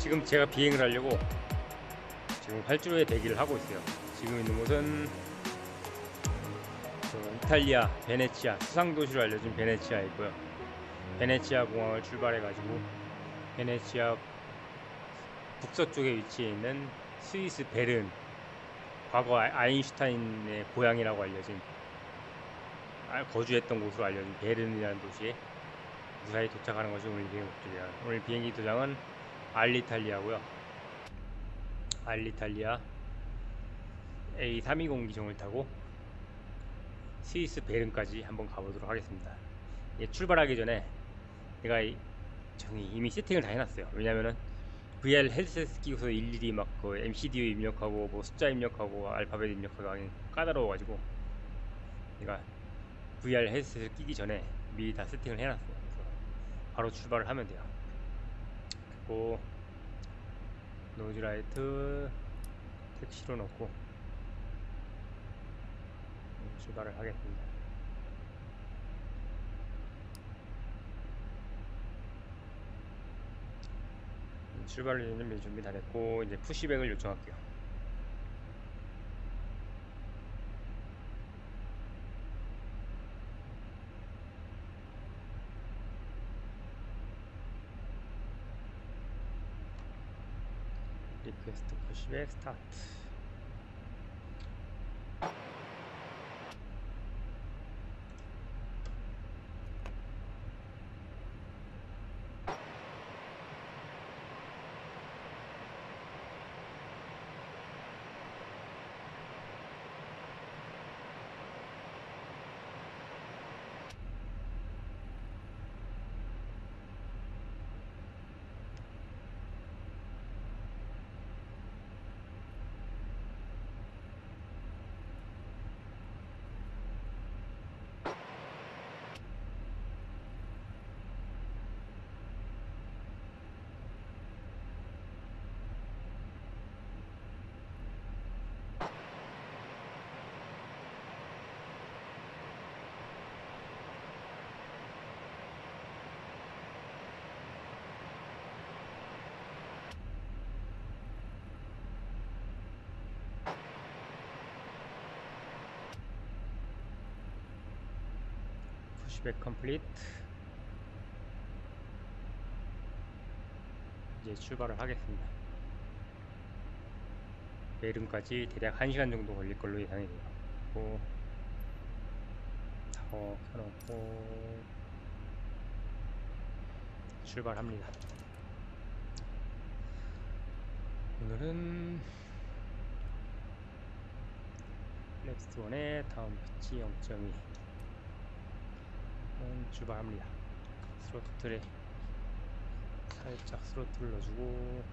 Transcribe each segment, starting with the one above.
지금 제가 비행을 하려고 지금 활주로에 대기를 하고 있어요. 지금 있는 곳은 이탈리아 베네치아 수상도시로 알려진 베네치아에 있고요. 베네치아 공항을 출발해 가지고 베네치아 북서쪽에 위치해 있는 스위스 베른, 과거 아인슈타인의 고향이라고 알려진, 거주했던 곳으로 알려진 베른이라는 도시에 무사히 도착하는 것이 오늘 비행 목적이에요. 오늘 비행기 도장은 알리탈리아고요. 알리탈리아 A320 기종을 타고 스위스 베른까지 한번 가보도록 하겠습니다. 출발하기 전에 내가 이미 세팅을 다 해놨어요. 왜냐면은 VR 헤드셋 끼고서 일일이 막 그 MCDU 입력하고 뭐 숫자 입력하고 알파벳 입력하고 하긴 까다로워가지고 내가 VR 헤드셋을 끼기 전에 미리 다 세팅을 해놨어요. 그래서 바로 출발을 하면 돼요. 노즈라이트 택시로 넣고 출발을 하겠습니다. 출발은 준비 다 됐고 이제 푸시백을 요청할게요. 리퀘스트 푸시백 스타트. 푸시백 컴플리트. 이제 출발을 하겠습니다. 베른까지 대략 1시간 정도 걸릴 걸로 예상이 돼요. 타워 켜놓고 출발합니다. 오늘은 렉스원의 다운 피치 0.2 출발합니다. 스로틀에 살짝 스로틀 넣어주고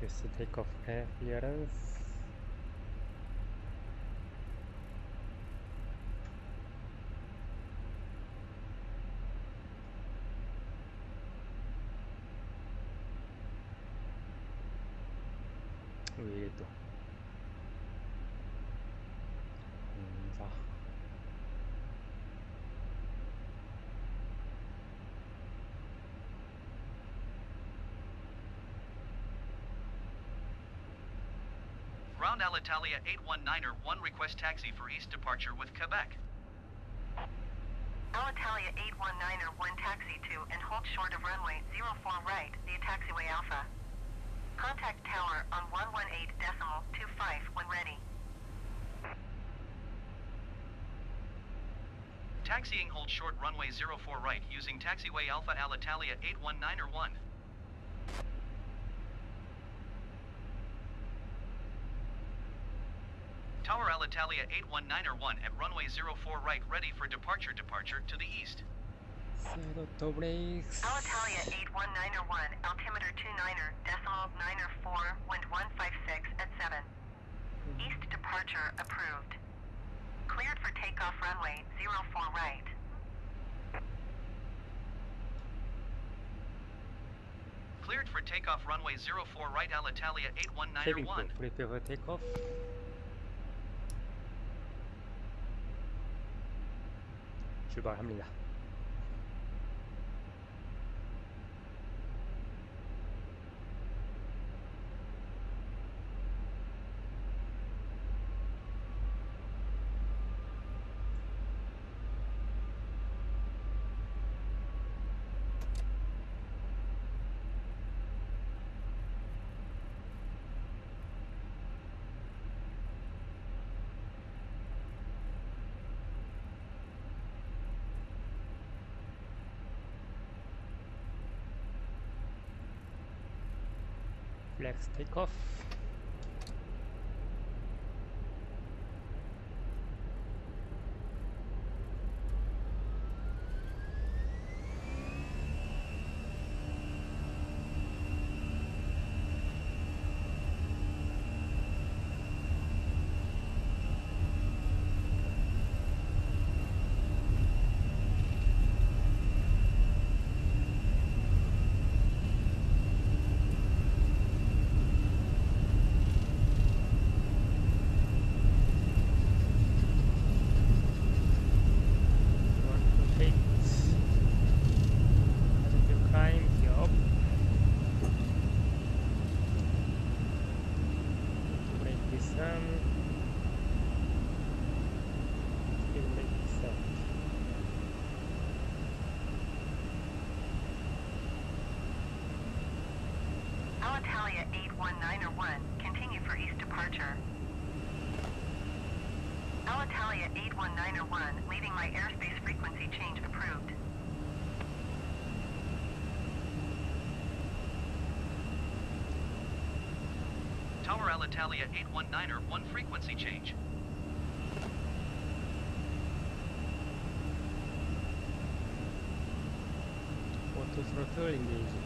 request takeoff clearance. 왜 또? 인사. Round Alitalia 819er 1 request taxi for east departure with Quebec. Alitalia 819er 1 taxi to and hold short of runway 04 right via taxiway Alpha. Contact tower on 118.25 when ready. Taxiing hold short runway 04 right using taxiway Alpha Alitalia 819er 1. Tower Alitalia 819er 1 at runway 04 right ready for departure to the east. Alitalia 819er 1 altimeter 29.94 wind 156 at 7. East departure approved. Cleared for takeoff runway 04 right. Cleared for takeoff runway 04 right Alitalia 819er 1. Prepare for takeoff. 출발합니다. Flaps take off. Alitalia 8191, continue for east departure. Alitalia 8191, leaving my airspace frequency change approved. Tower Alitalia 8191 frequency change. Auto throttle engaging.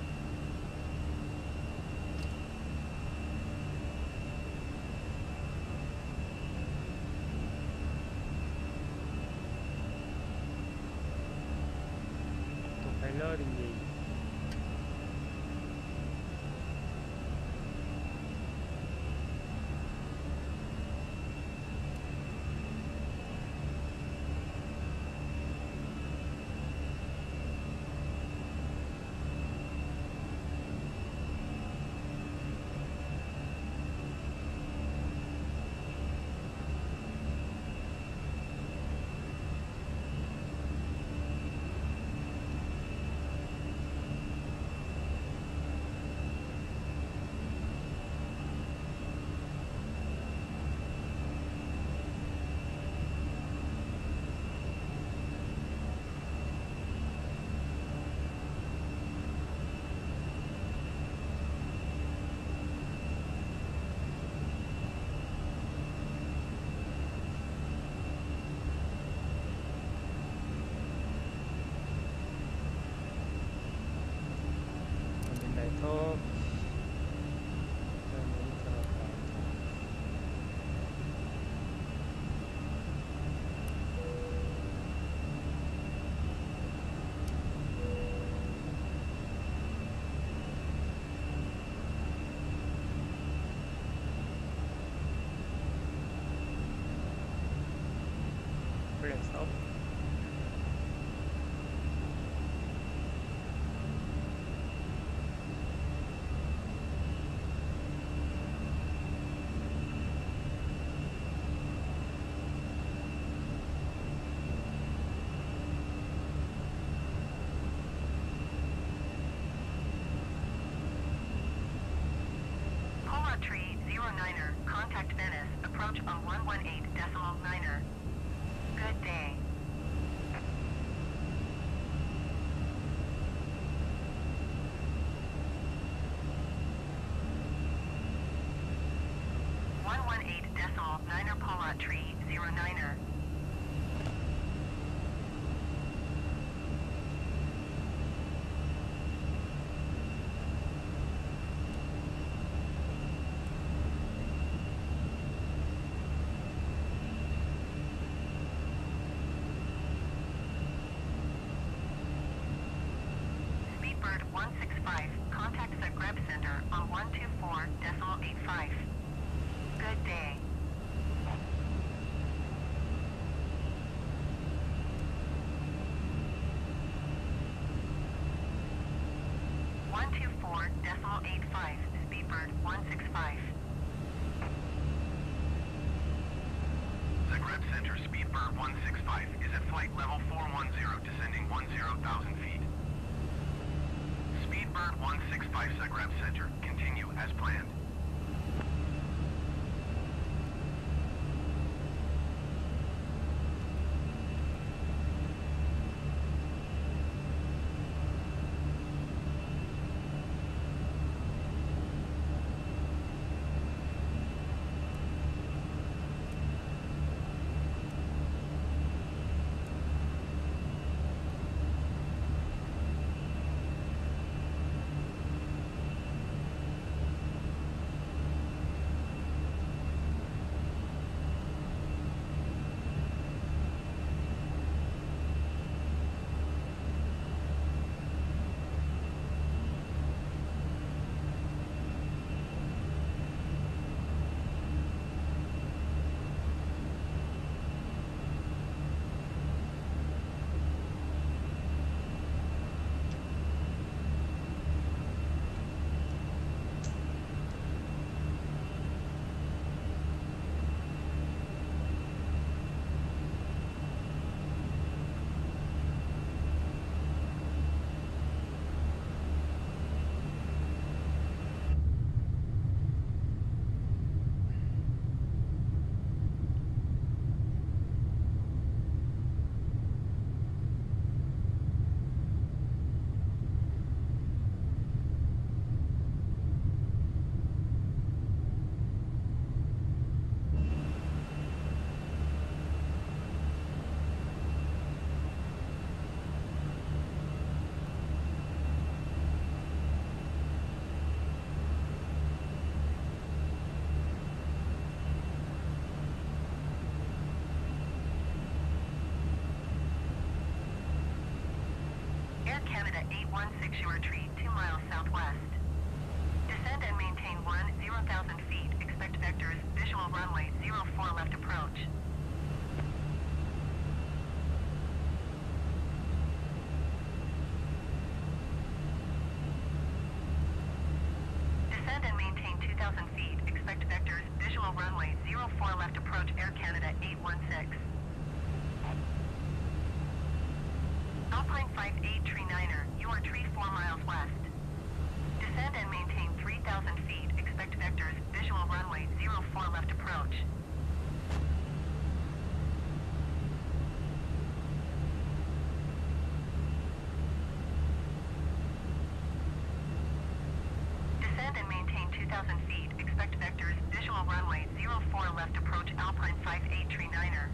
Contact Venice, approach on 118.9. Good day. cabin at 816 Shore Tree, 2 miles southwest. Descend and maintain 10,000 feet. Expect vectors, visual runway 04 left approach. Descend and maintain 2,000 feet. Expect vectors, visual runway 04 left approach, Air Canada 816. Alpine 58 Tree Niner, you are tree 4 miles west. Descend and maintain 3,000 feet. Expect vectors, visual runway 04 left approach. Descend and maintain 2,000 feet. Expect vectors, visual runway 04 left approach, Alpine 58 Tree Niner.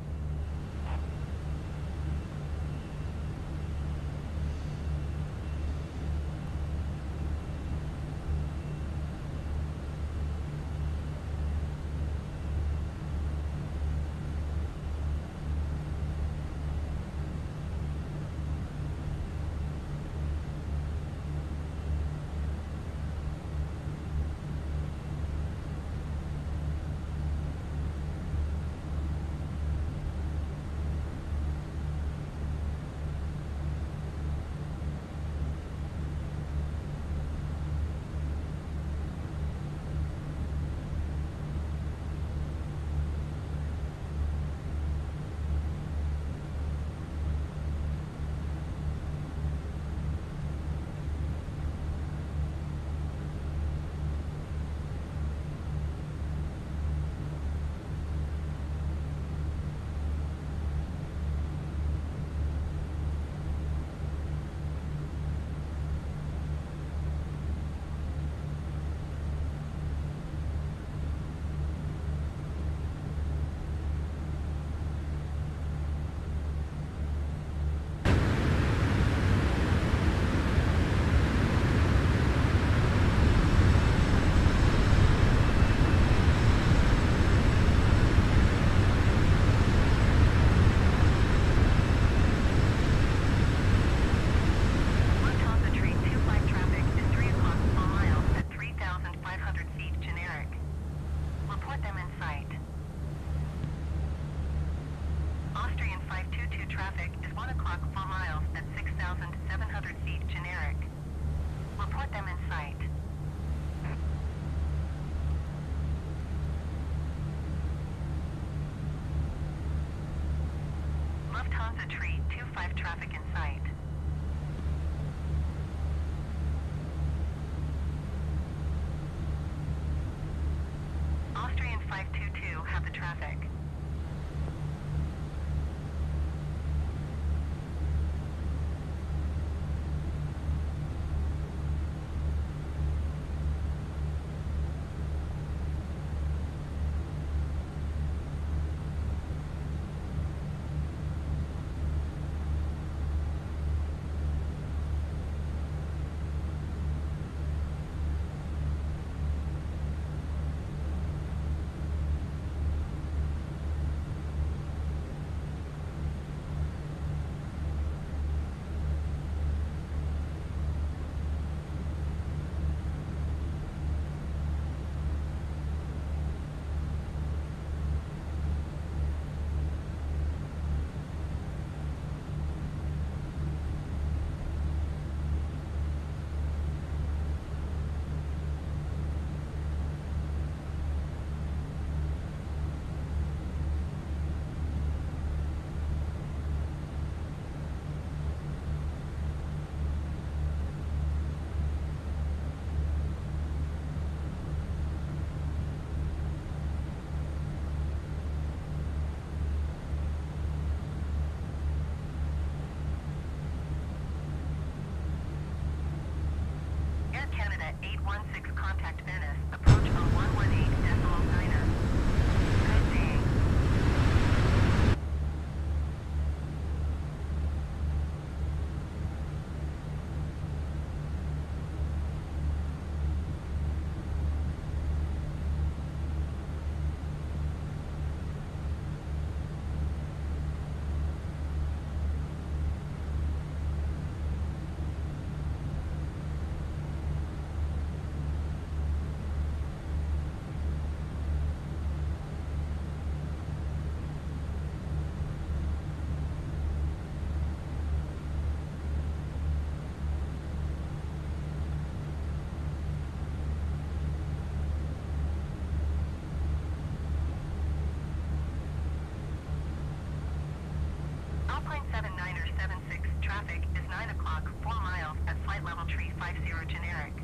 traffic is 9 o'clock, 4 miles at flight level 350 generic.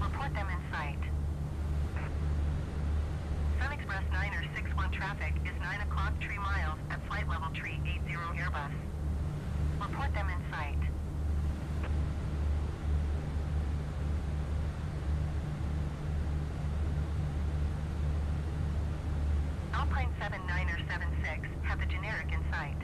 Report them in sight. Sun Express 961 traffic is 9 o'clock, 3 miles at flight level 380 Airbus. Report them in sight. Alpine 7976 have the generic in sight.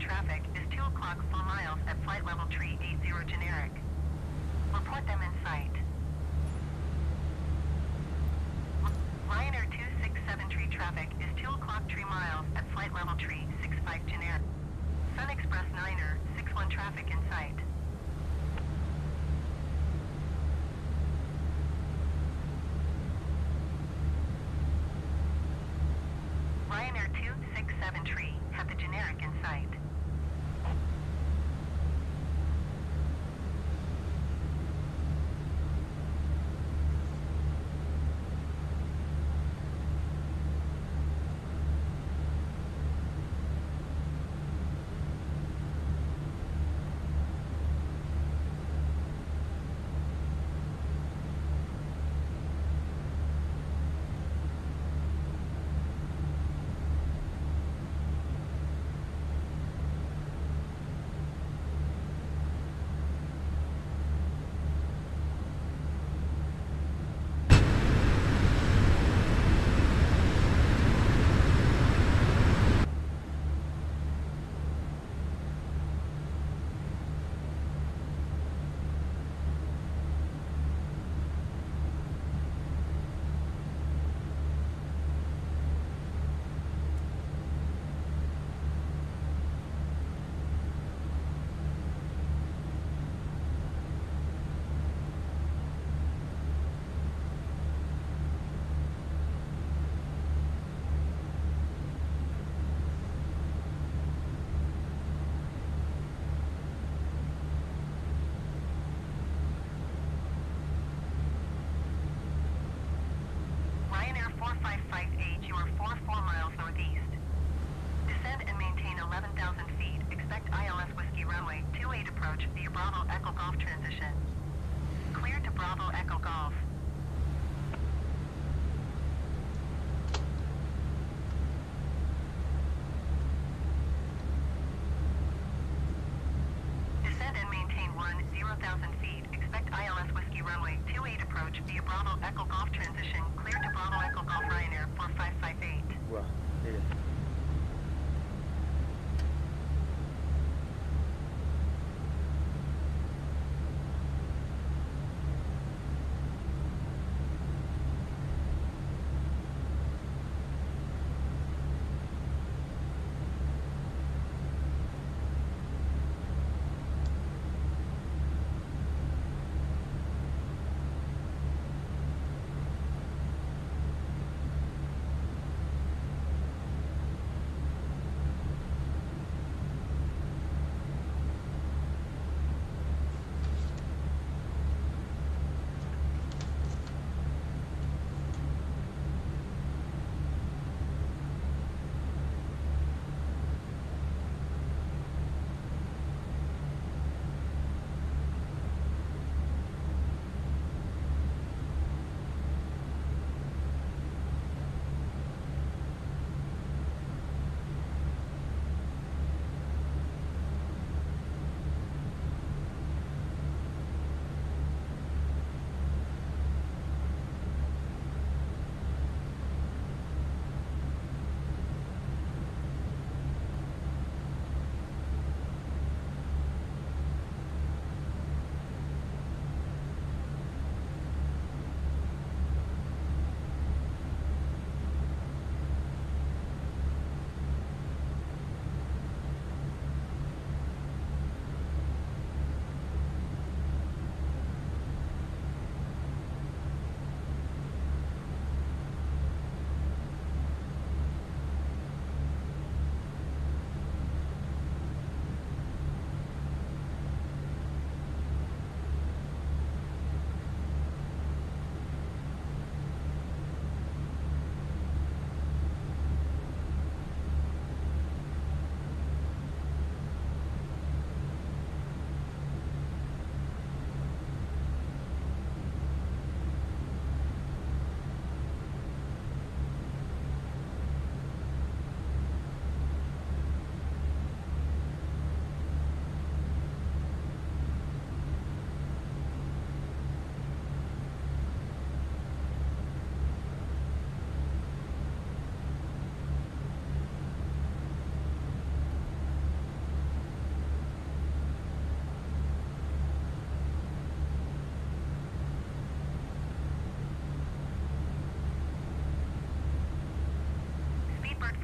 Traffic is 2 o'clock 4 miles at flight level 380 generic. Report them in sight. Ryanair 2673 traffic is 2 o'clock 3 miles at flight level 365 generic. Sun Express 961 traffic in sight. Ryanair 2673 have the generic in sight.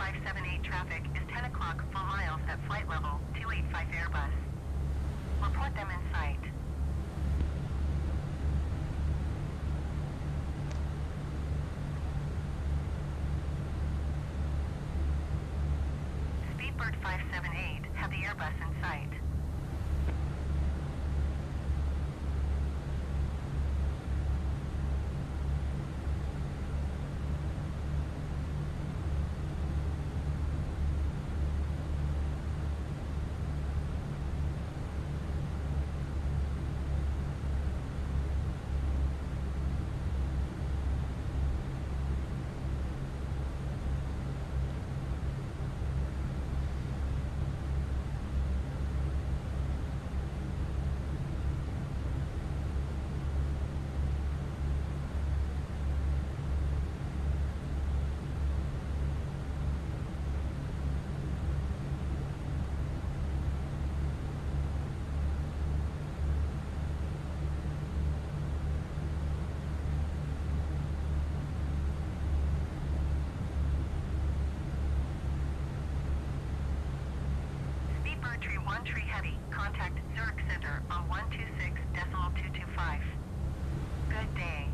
578 traffic is 10 o'clock full miles at flight level 285 Airbus. Report them in sight. Speedbird 578 had the Airbus in sight. Tree Heavy, contact Zurich Center on 126.225. Good day.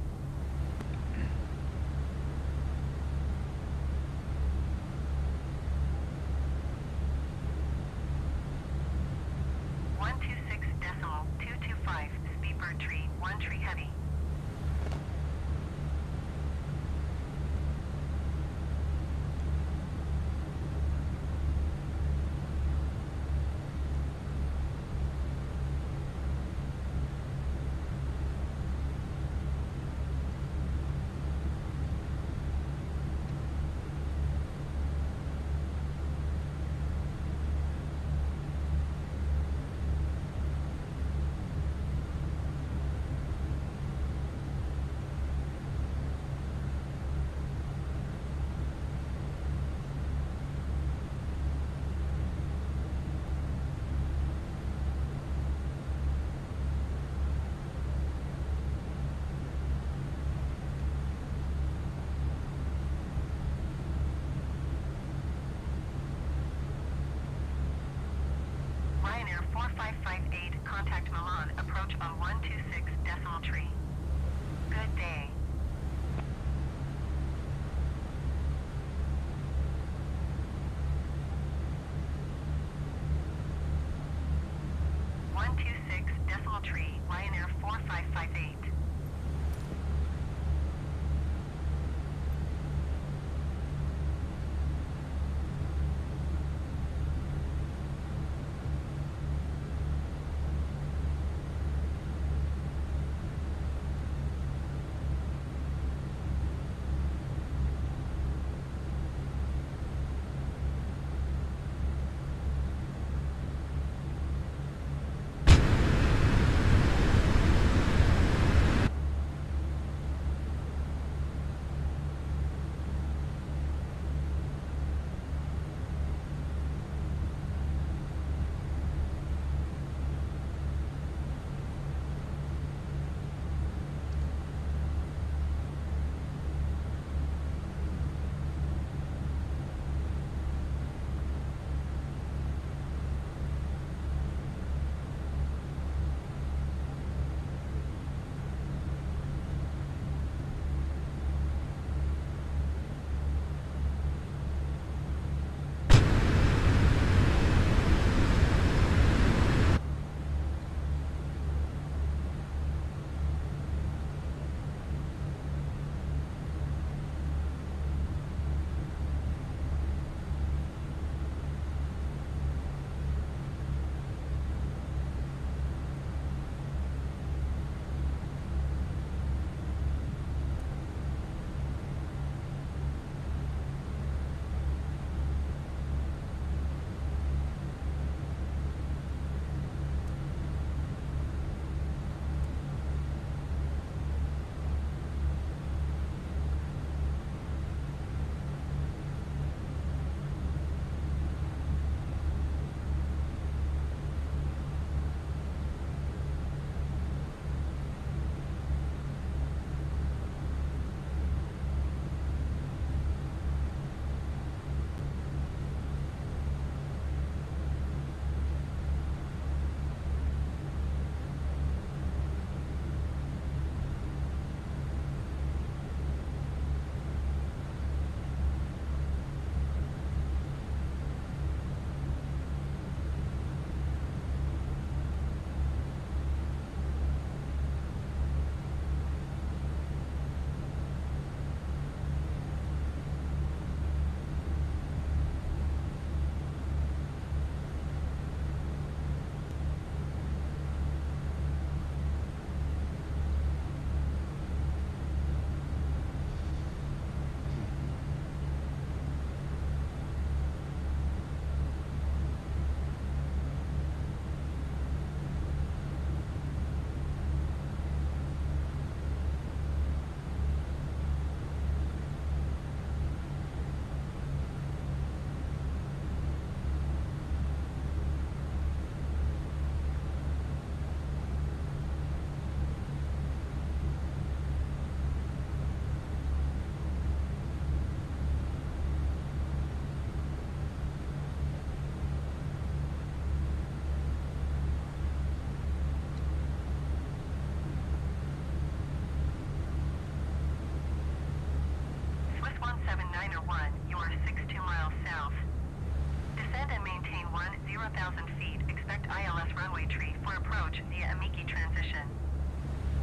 10,000 feet. Expect ILS runway tree for approach via Amiki transition.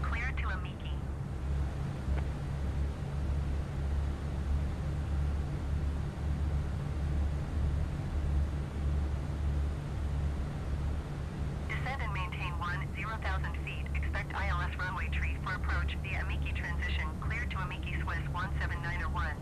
Clear to Amiki. Descend and maintain 10,000 feet. Expect ILS runway tree for approach via Amiki transition. Clear to Amiki Swiss 17901.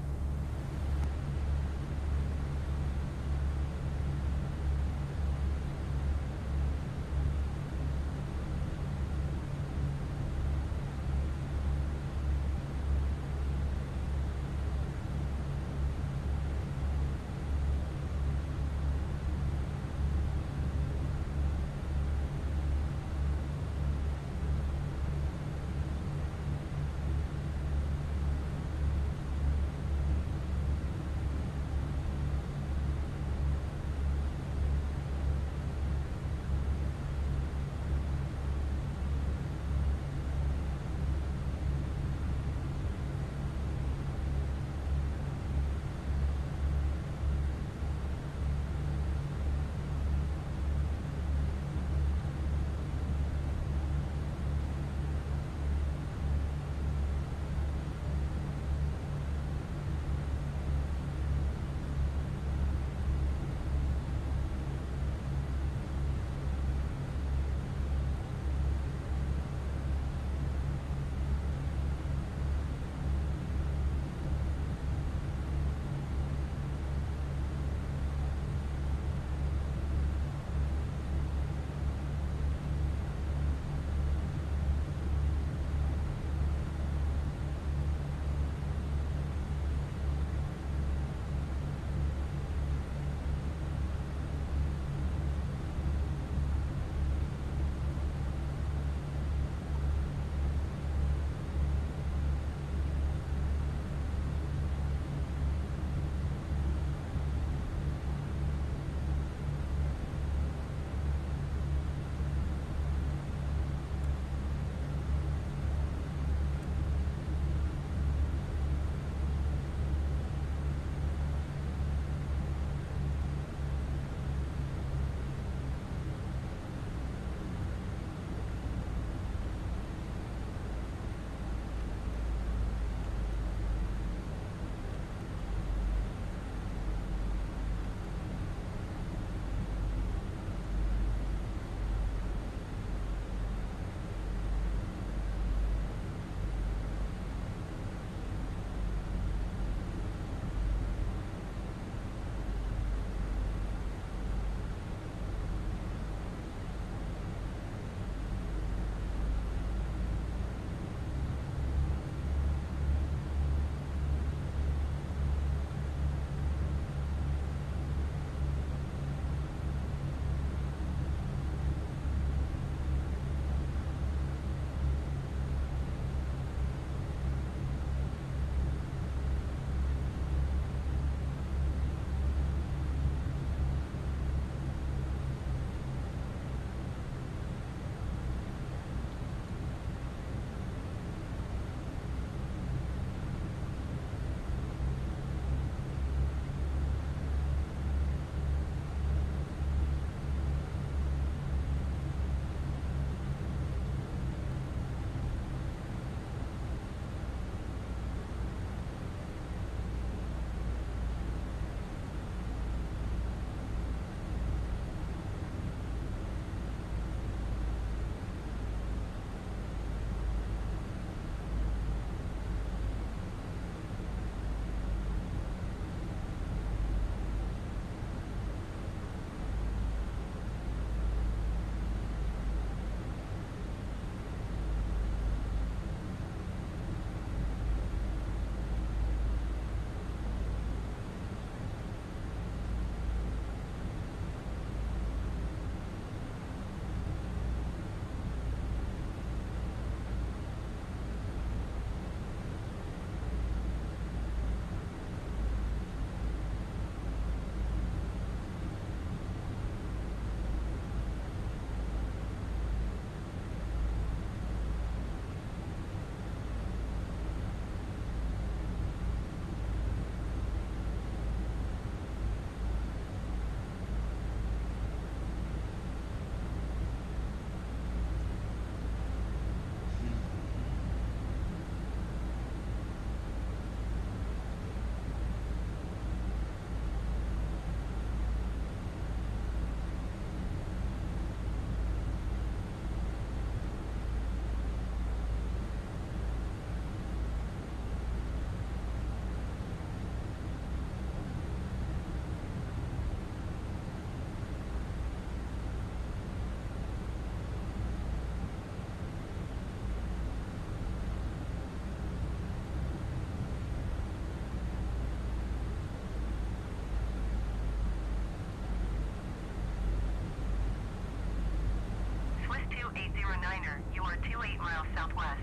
niner, you are 28 miles southwest.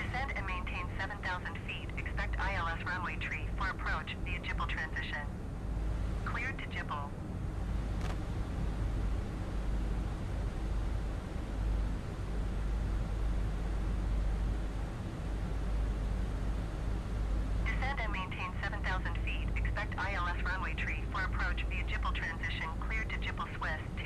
Descend and maintain 7,000 feet. Expect ILS runway tree for approach via Jipple transition. Cleared to Jipple. Descend and maintain 7,000 feet. Expect ILS runway tree for approach via Jipple transition. Cleared to Jipple Swiss 2809er.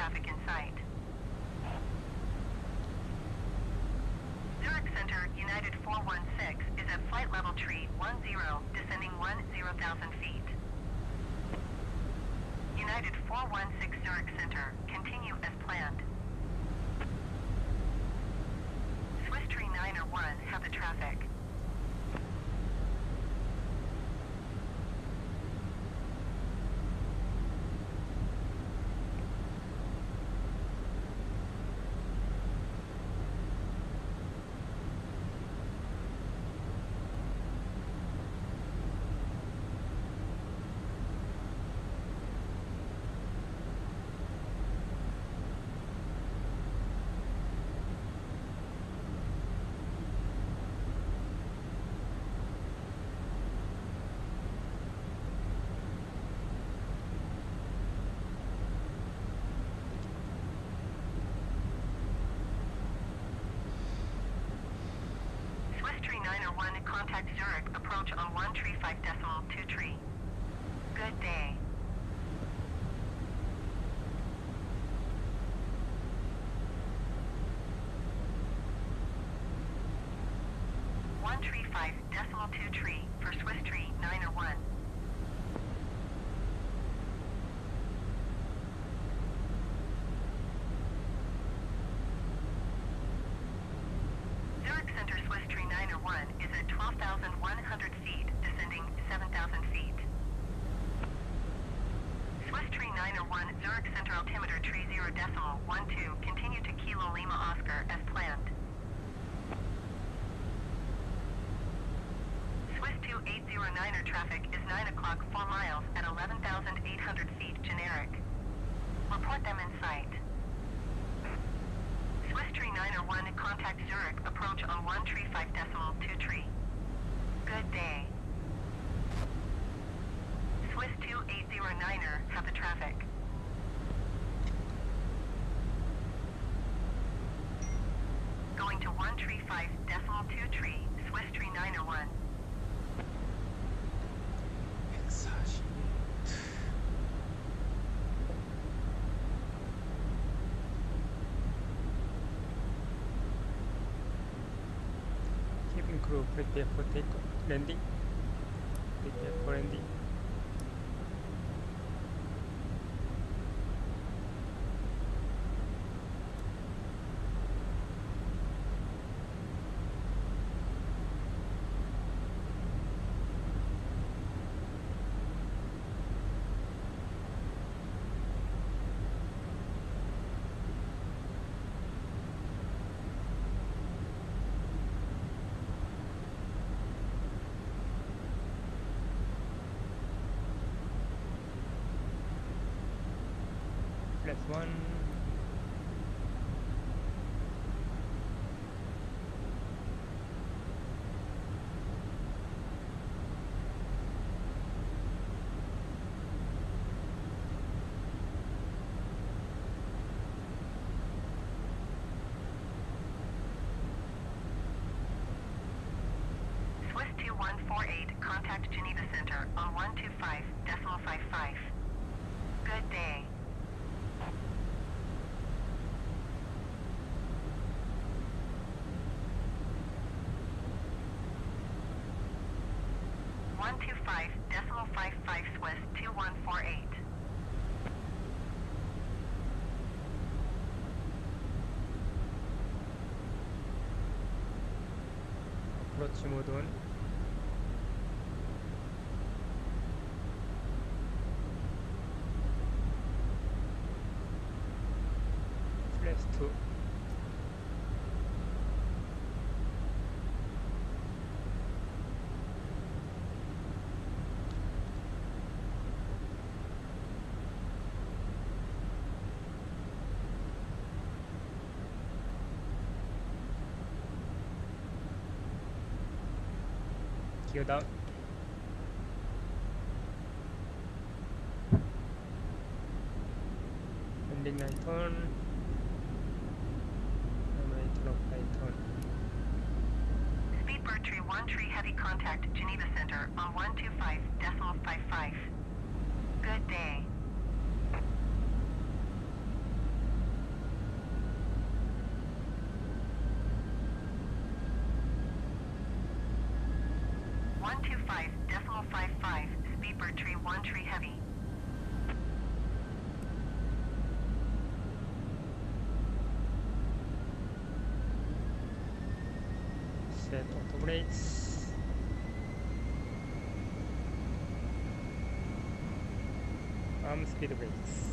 traffic in sight. Zurich Center United 416 is at flight level tree 10, descending 10,000 feet. United 416 Zurich Center, continue as planned. Swiss Tree 901, have the traffic. Contact Zurich, approach on 135.23. Good day. Prepare for takeoff, landing. Prepare for landing. Contact Geneva Center on 125.55. Good day. Gear down. Ending I turn. I turn. Speedbird tree 13 heavy contact Geneva Center on 125.55. Good day. 125.55, speed bird tree 1 tree heavy. Set auto brakes. Speed brakes.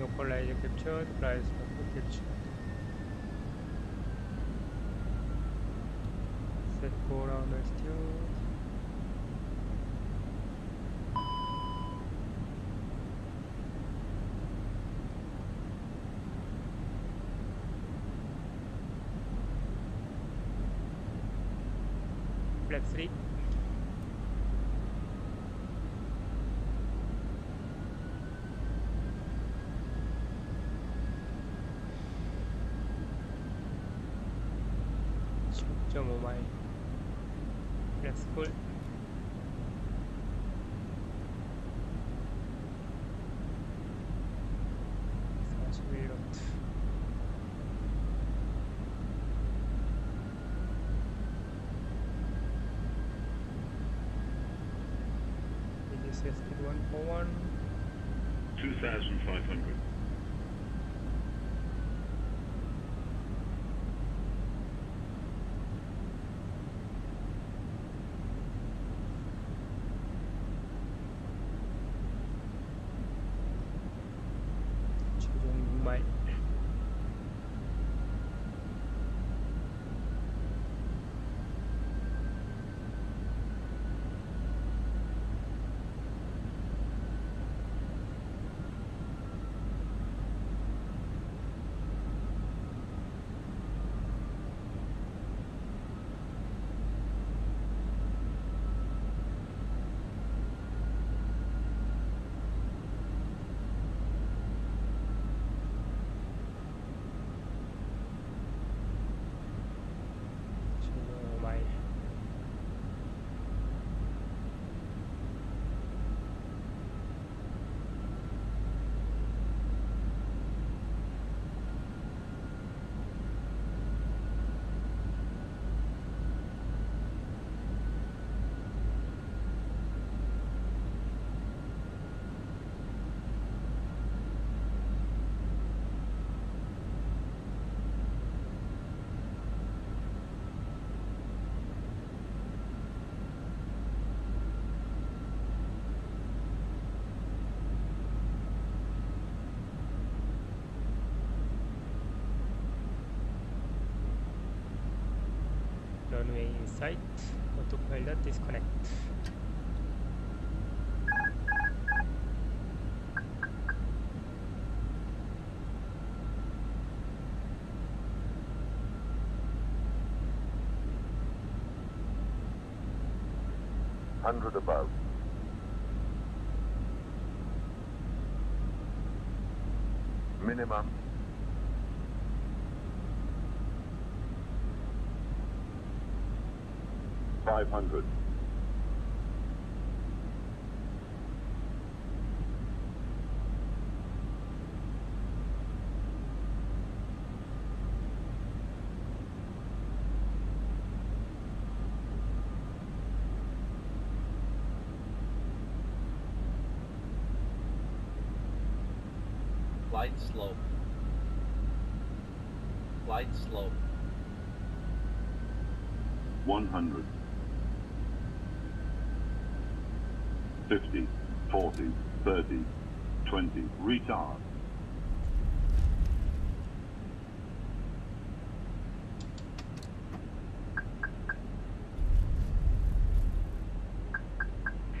Localizer captured, price not captured. Set 4 round altitude. Flap 3. That's cool. It is 141. 2,500. Runway in sight, autopilot disconnect. Hundred above. Minimum. $500. Light slope. Light slope. 100. 50, 40, 30, 20, retard.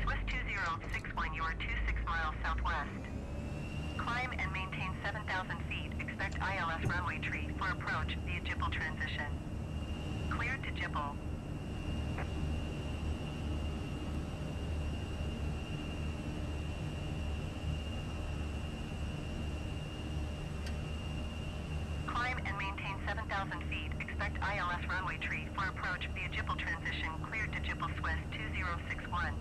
Swiss 2061, you are 26 miles southwest. Climb and maintain 7,000 feet. Expect ILS runway tree for approach via Jipple transition. Cleared to Jipple. Suspect ILS runway tree for approach via Jipple transition cleared to Jipple Swiss 2061.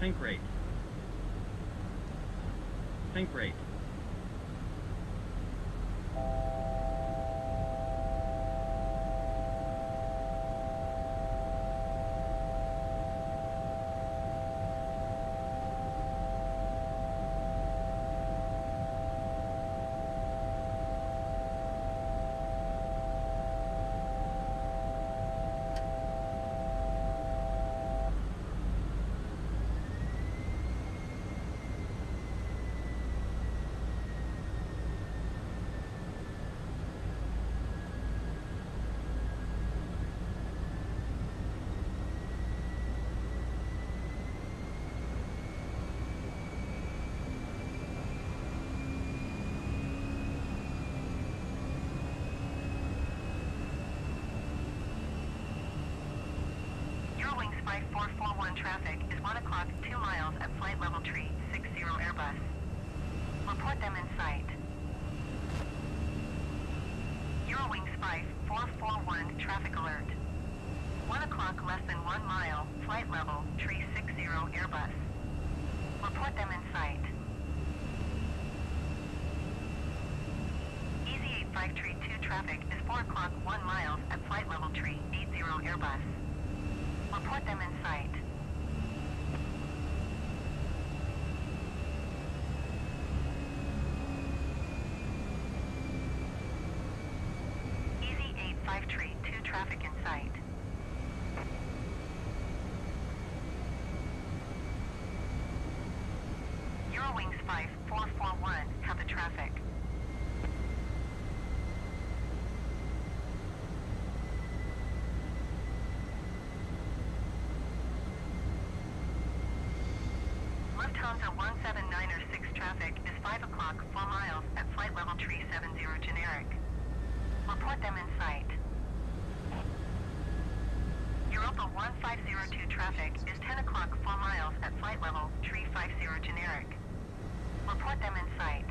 Think rate. Think rate. Flight 441 traffic is 1 o'clock, 2 miles at flight level 360 Airbus. Report them in sight. Eurowings 5441 traffic alert. 1 o'clock less than 1 mile, flight level 360 Airbus. Report them in sight. Easy 8532 traffic is 4 o'clock 1 miles at flight level 380 Airbus. Report them in sight. Easy 8532 traffic in sight. Eurowings 5441 have the traffic. Lufthansa 1796 traffic is 5 o'clock, 4 miles at flight level 370 generic. Report them in sight. Europa 1502 traffic is 10 o'clock, 4 miles at flight level 350 generic. Report them in sight.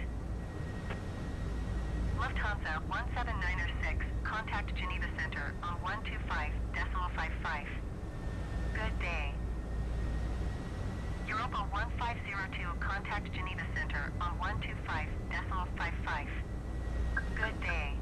Lufthansa 1796, contact Geneva Center on 125.55. Good day. Europa 1502, contact Geneva Center on 125.55. Good day. Good day.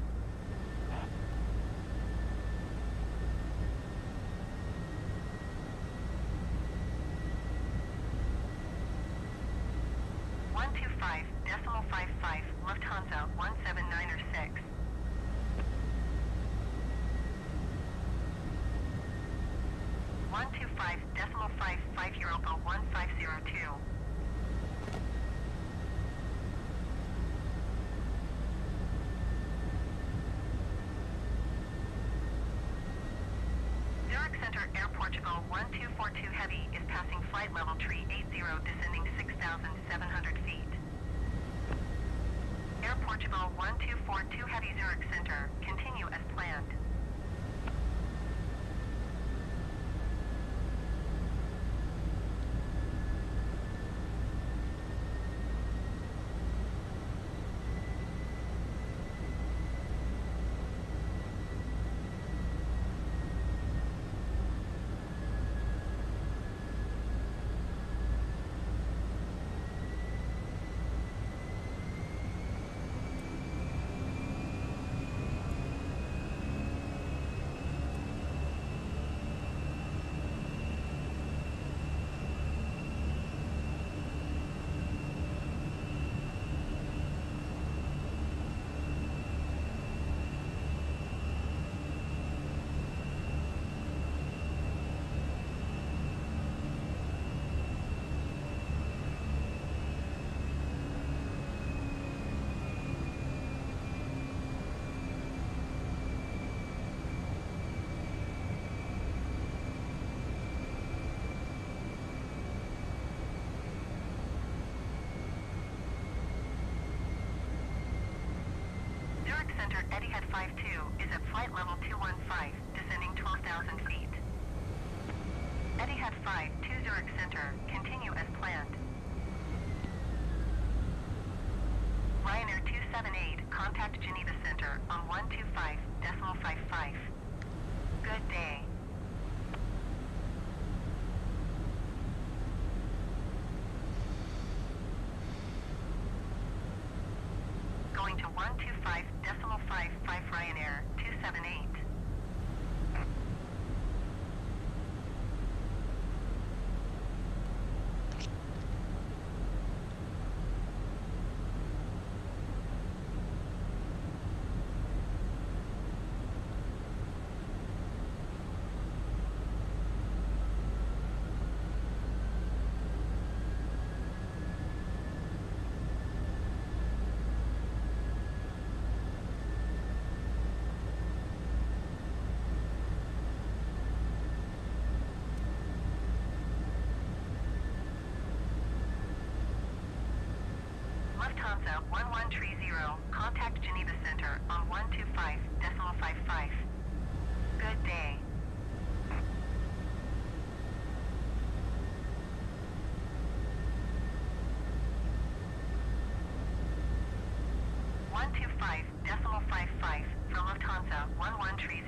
5.55 from Lufthansa 1130.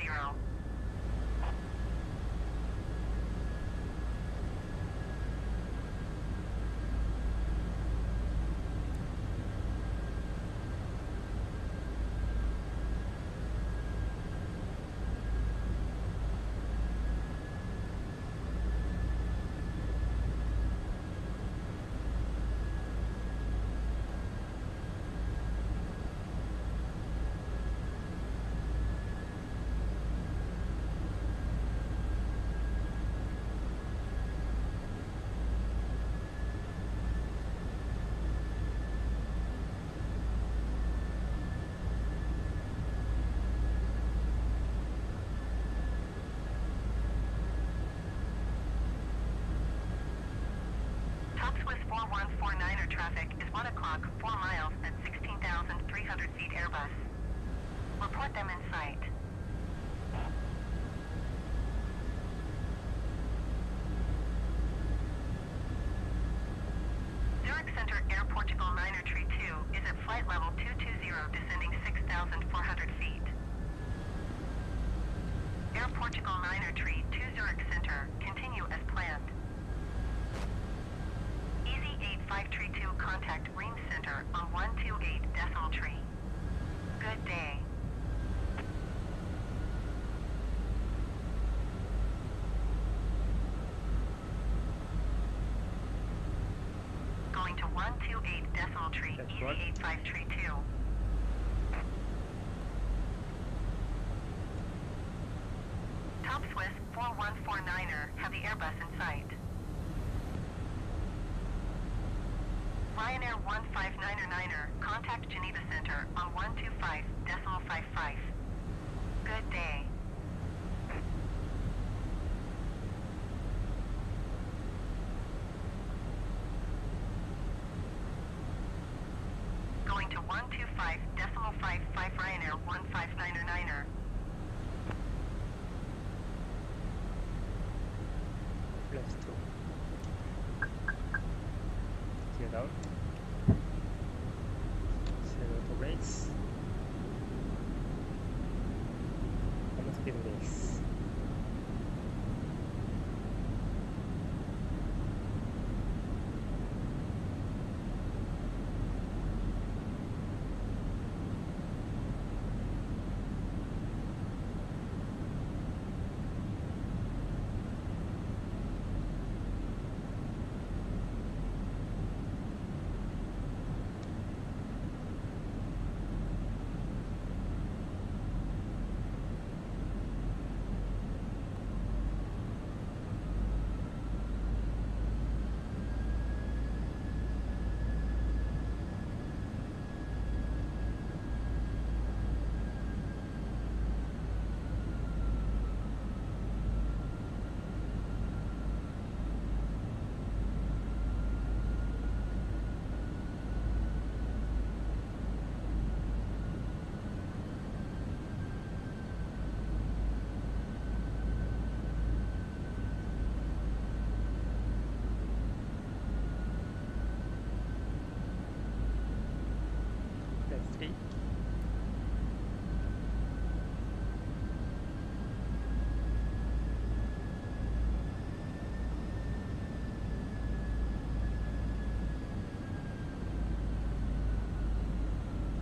Traffic is 1 o'clock, 4 miles at 16,300 seat Airbus. Report them in sight. Zurich Center Air Portugal 9er 32 is at flight level 220 descending 6,400 feet. Air Portugal 9er 32 Zurich Center, continue as planned. 532 contact Reims Center on 128.3. Good day. Going to 128.3, easy 8532. Top Swiss 4149er, have the Airbus in sight. Ryanair 159er, contact Geneva Center on 125.55. Good day. Going to 125.55 Ryanair 159er. That's good.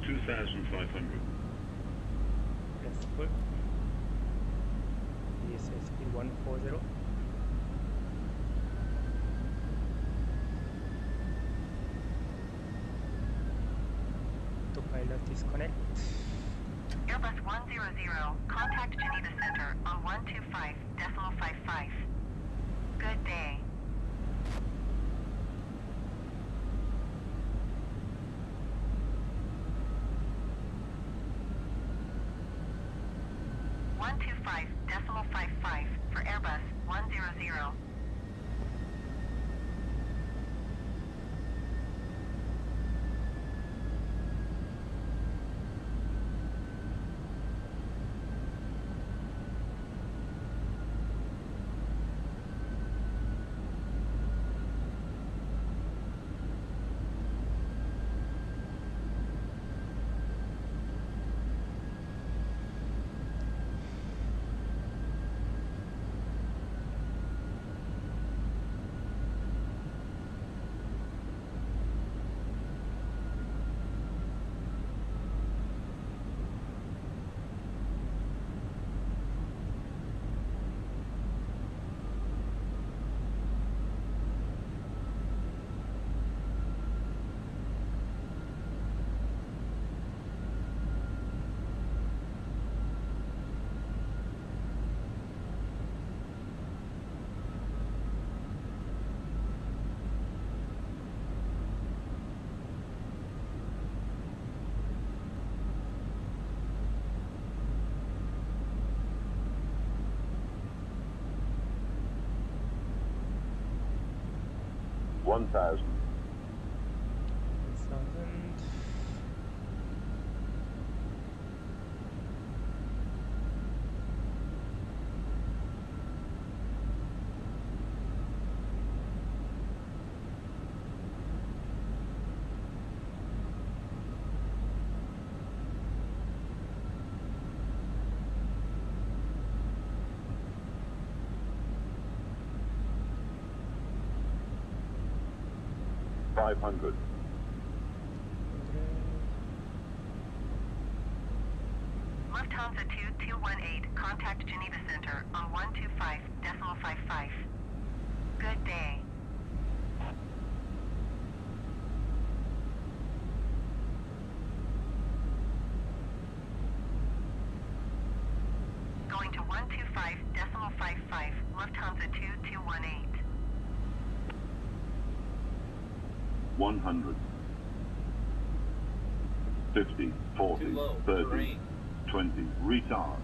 DSSP 140. Autopilot disconnect. Airbus 100, contact Geneva Center on 125.55. Good day. 1,000. 1,000. $500. Lufthansa 2218, contact Geneva Center on 125.55. Good day. Going to 125.55, Lufthansa 2218. 100, 50, 40, 30, green. 20, retard.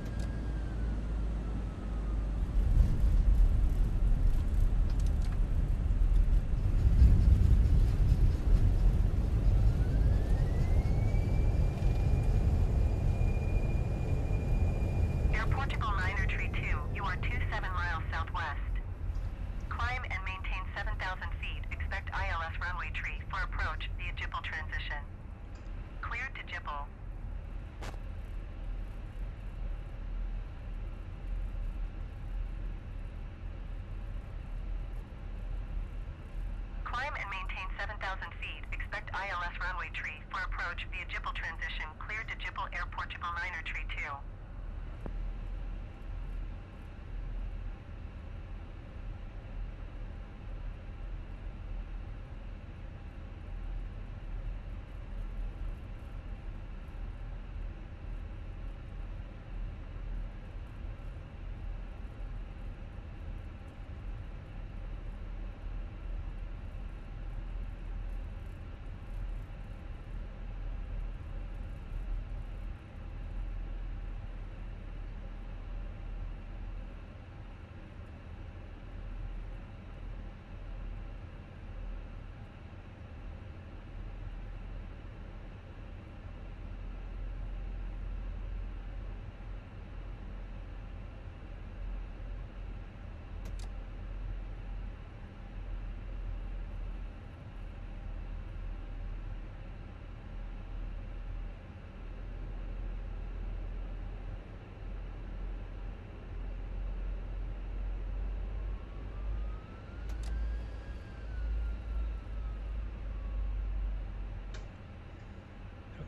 Air Portugal 9er tree 2, you are 27 miles southwest. Climb and maintain 7,000 feet. Expect ILS runway tree for approach via Jipple transition. Cleared to Jipple. Climb and maintain 7,000 feet. Expect ILS runway tree for approach via Jipple transition. Cleared to Jipple Air Portugal 9er tree 2.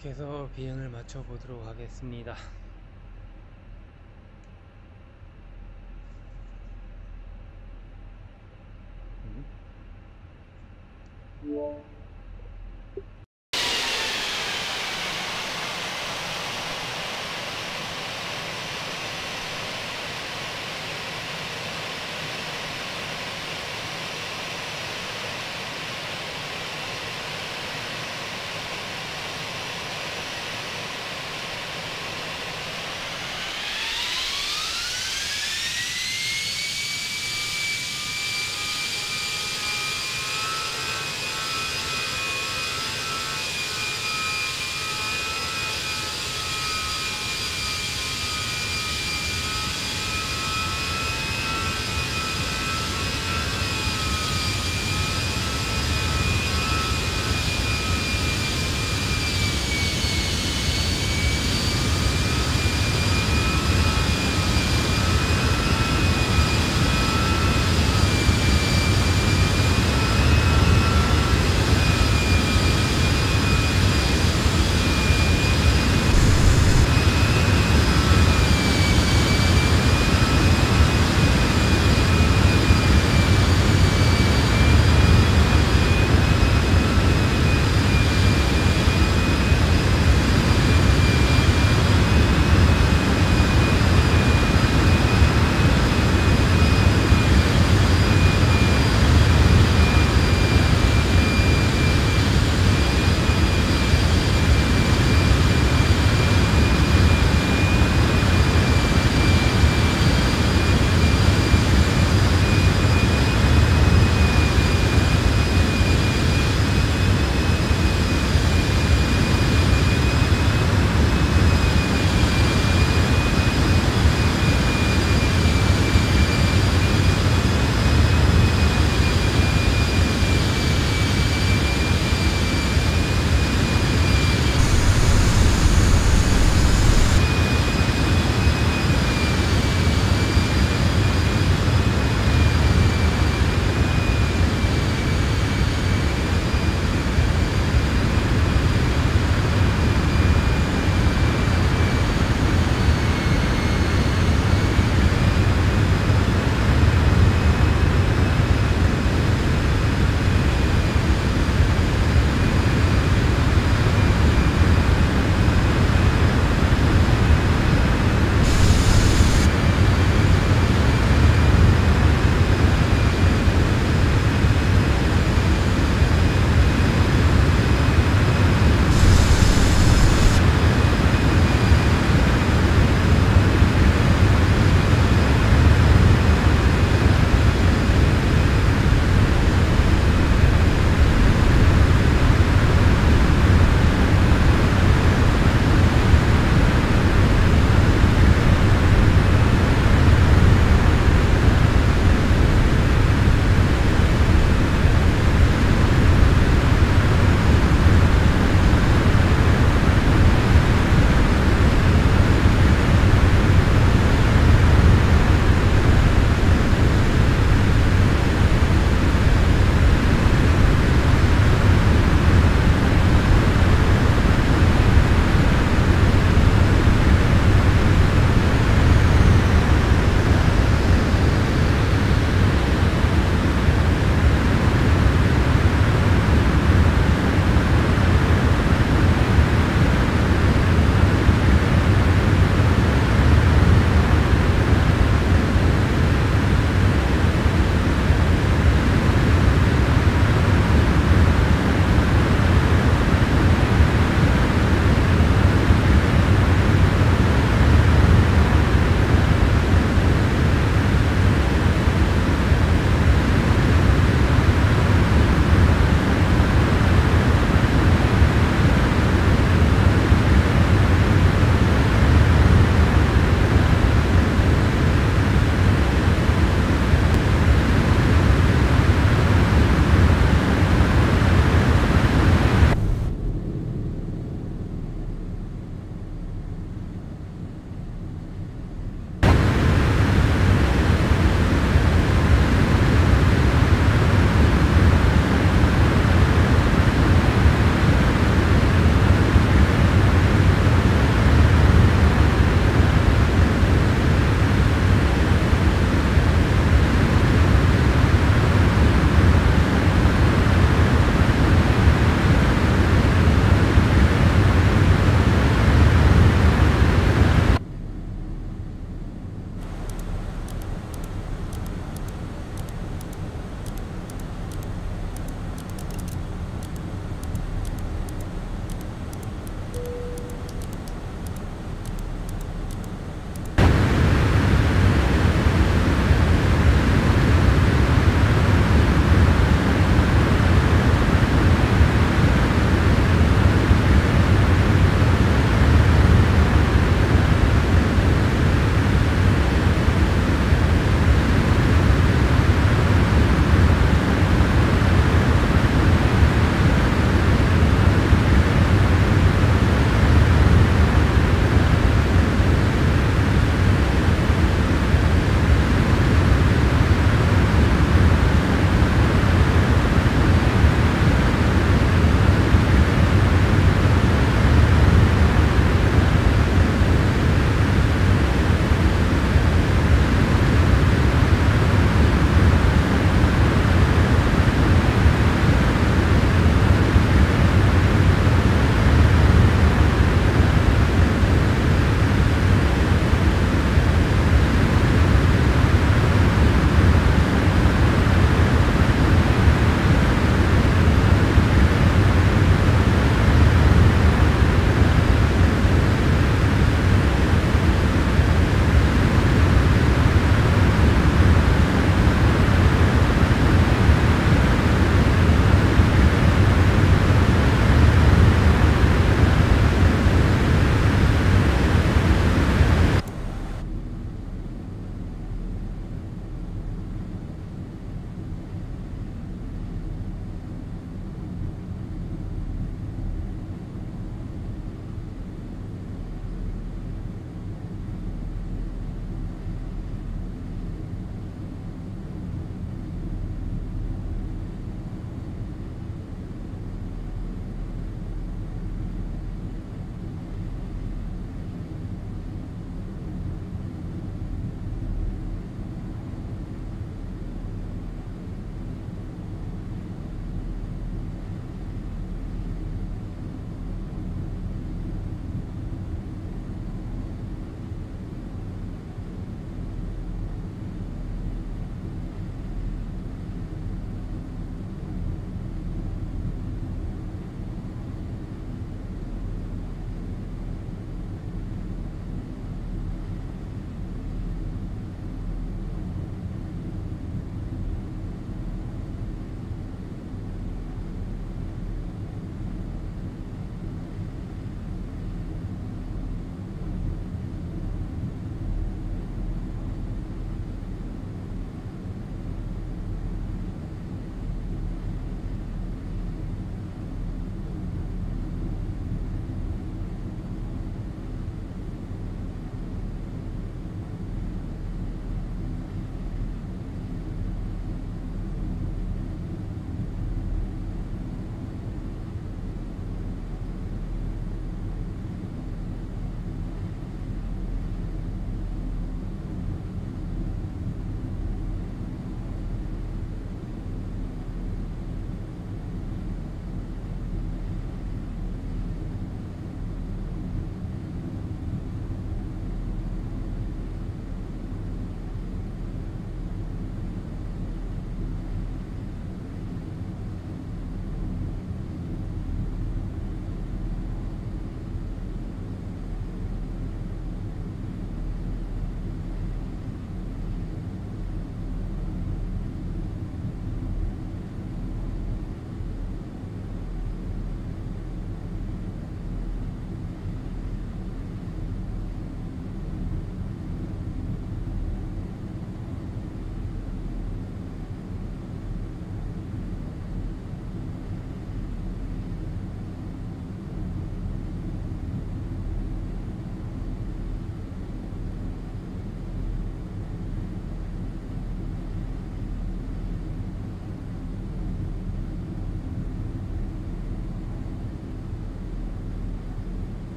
계속 비행을 맞춰보도록 하겠습니다.